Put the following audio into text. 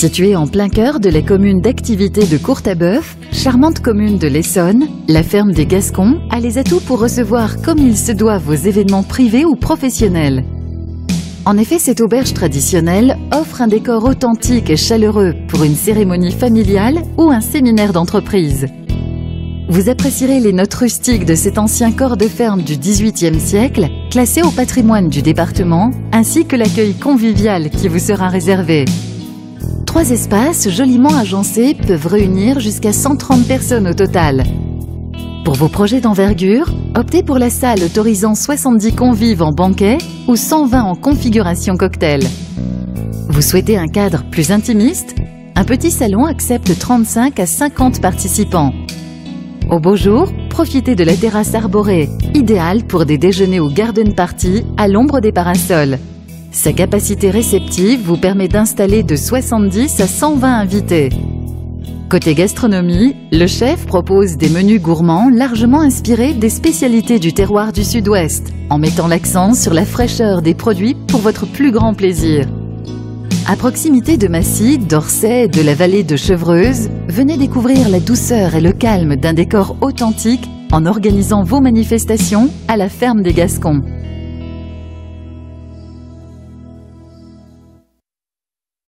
Située en plein cœur de la commune d'activité de Courtabœuf, charmante commune de l'Essonne, la ferme des Gascons a les atouts pour recevoir comme il se doit vos événements privés ou professionnels. En effet, cette auberge traditionnelle offre un décor authentique et chaleureux pour une cérémonie familiale ou un séminaire d'entreprise. Vous apprécierez les notes rustiques de cet ancien corps de ferme du XVIIIe siècle, classé au patrimoine du département, ainsi que l'accueil convivial qui vous sera réservé. Trois espaces joliment agencés peuvent réunir jusqu'à 130 personnes au total. Pour vos projets d'envergure, optez pour la salle autorisant 70 convives en banquet ou 120 en configuration cocktail. Vous souhaitez un cadre plus intimiste? Un petit salon accepte 35 à 50 participants. Au beau jour, profitez de la terrasse arborée, idéale pour des déjeuners ou garden party à l'ombre des parasols. Sa capacité réceptive vous permet d'installer de 70 à 120 invités. Côté gastronomie, le chef propose des menus gourmands largement inspirés des spécialités du terroir du Sud-Ouest, en mettant l'accent sur la fraîcheur des produits pour votre plus grand plaisir. À proximité de Massy, d'Orsay et de la vallée de Chevreuse, venez découvrir la douceur et le calme d'un décor authentique en organisant vos manifestations à la ferme des Gascons.